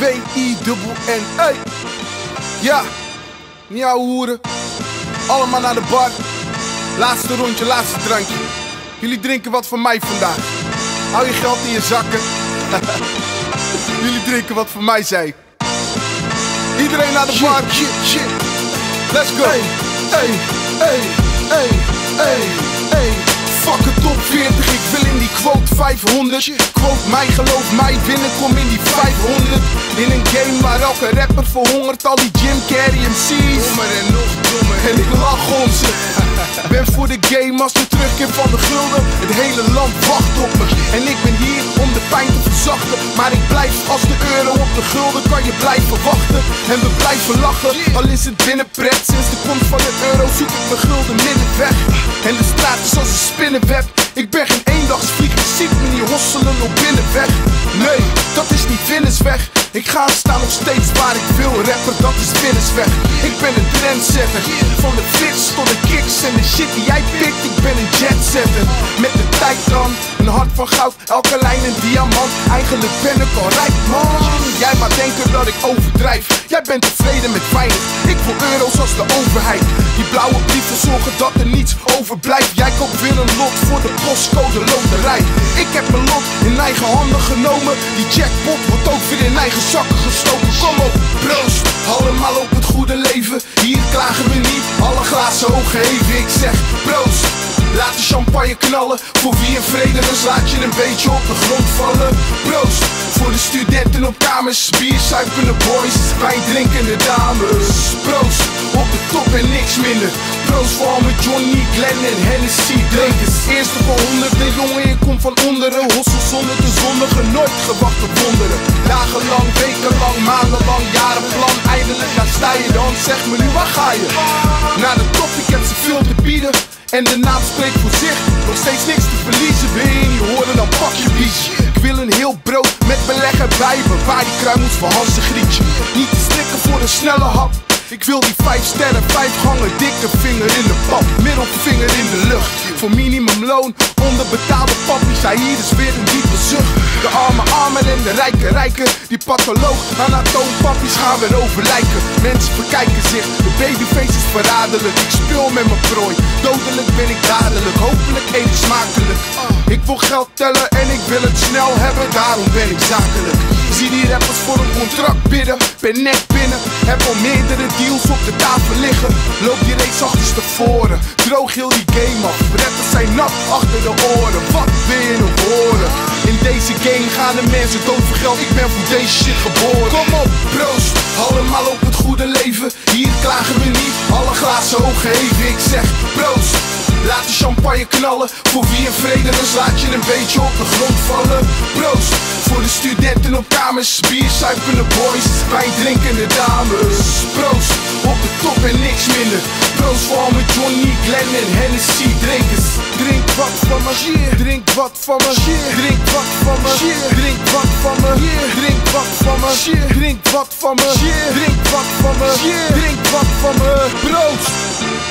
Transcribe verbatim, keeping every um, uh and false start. W I N N E. Ja, miauw hoeren. Allemaal naar de bar. Laatste rondje, laatste drankje. Jullie drinken wat van mij vandaag. Hou je geld in je zakken. Jullie drinken wat van mij zijn. Iedereen naar de bar. Shit, shit, shit. Let's go. Hey, hey, hey, hey, hey, hey. Fuck het top veertig, ik wil in die quote vijfhonderd. Quote mij, geloof mij, winnen, kom in die vijfhonderd. In een game waar elke rapper verhongert, al die Jim Carrey M C's. Dommer en nog dommer, en ik lach om ze. Ben voor de game als de terugkeer van de gulden. Het hele land wacht op me. En ik ben hier om de pijn te verzachten. Maar ik blijf, als de euro op de gulden, kan je blijven wachten. En we blijven lachen, al is het binnenpret. Sinds de komst van de euro zoek ik mijn gulden middenweg. En de straat is als een spinnenweb. Ik ben geen eendagsvlieg, je ziet me niet hosselen op binnenweg. Nee, dat is niet Winnesweg. Ik ga staan nog steeds waar ik wil, rapper, dat is Winnesweg. Ik ben een trendsetter, van de flits tot de kicks en de shit die jij pikt. Ik ben een jetsetter, met de tijd dan. Een hart van goud, elke lijn een diamant. Eigenlijk ben ik al rijk, man. Jij maar denken dat ik overdrijf. Jij bent tevreden met weinig, ik wil euro's als de overheid. Die blauwe brieven zorgen dat er niets overblijft. Jij koopt weer een lot voor de postcode loterij. Ik heb mijn lot in eigen handen genomen. Die jackpot wordt ook weer in eigen zakken gestoken. Kom op, proost, allemaal op het goede leven. Hier klagen we niet, alle glazen hoog geheven. Ik zeg proost, laat de champagne knallen. Voor wie in vrede is, laat je een beetje op de grond vallen. Proost, voor de studenten op kamers. Bier zuipende boys, wijn drinkende dames. Proost, op de top en niks minder. Proost voor al met Johnny, Glenn en Hennessy drinkers. Eerste voor honderd, de jongen, je komt van onderen. Hossel zonder de zonnige, nooit gewacht op wonderen. Dagenlang, wekenlang, maandenlang, jarenplan. Eindelijk, daar sta je dan, zeg me nu, waar ga je? Naar de top, ik heb ze veel te bieden. En de naam spreekt voor zich, nog steeds niks te verliezen. Wil je niet horen, dan pak je bies. Ik wil een heel brood met beleg erbij. Bewaar die kruimels voor Hans de Grietje. Niet te strikken voor een snelle hap. Ik wil die vijf sterren, vijf gangen, dikke vinger in de pap. Middelvinger in de lucht, voor minimumloon, onderbetaalde pappies. Hij hier is weer een diepe zucht. De arme armen en de rijke rijken. Die patholoog aan atoompappies gaan weer overlijken. Mensen bekijken zich, de babyface is verraderlijk. Ik speel met mijn prooi, dodelijk ben ik dadelijk. Hopelijk eet ik smakelijk. Ik wil geld tellen en ik wil het snel hebben, daarom ben ik zakelijk. Zie die rappers voor een contract bidden, ben net binnen. Heb al meerdere deals op de tafel liggen. Loop je reeds achterstevoren, droog heel die game af. Rappers zijn nat achter de oren, wat wil je nog horen? In deze game gaan de mensen dood voor geld, ik ben voor deze shit geboren. Kom op, proost, allemaal op het goede leven. Hier klagen we niet, alle glazen hoog geheven. Ik zeg proost, laat de champagne knallen. Voor wie in vrede is, laat je een beetje op de grond vallen. Proost, voor de studenten op kamers. Bier zuipende boys, wijn drinkende dames. Proost, op de top en niks minder. Proost voor al met Johnny, Glenn en Hennessy drinkers. Drink wat van me, yeah. Drink wat van me, yeah. Drink wat van me, yeah. Drink wat van me, yeah. Drink wat van me, yeah. Drink wat van me, yeah. Drink wat van me, yeah. Drink wat van me, yeah. Drink wat van me, yeah. Drink wat van me. Proost.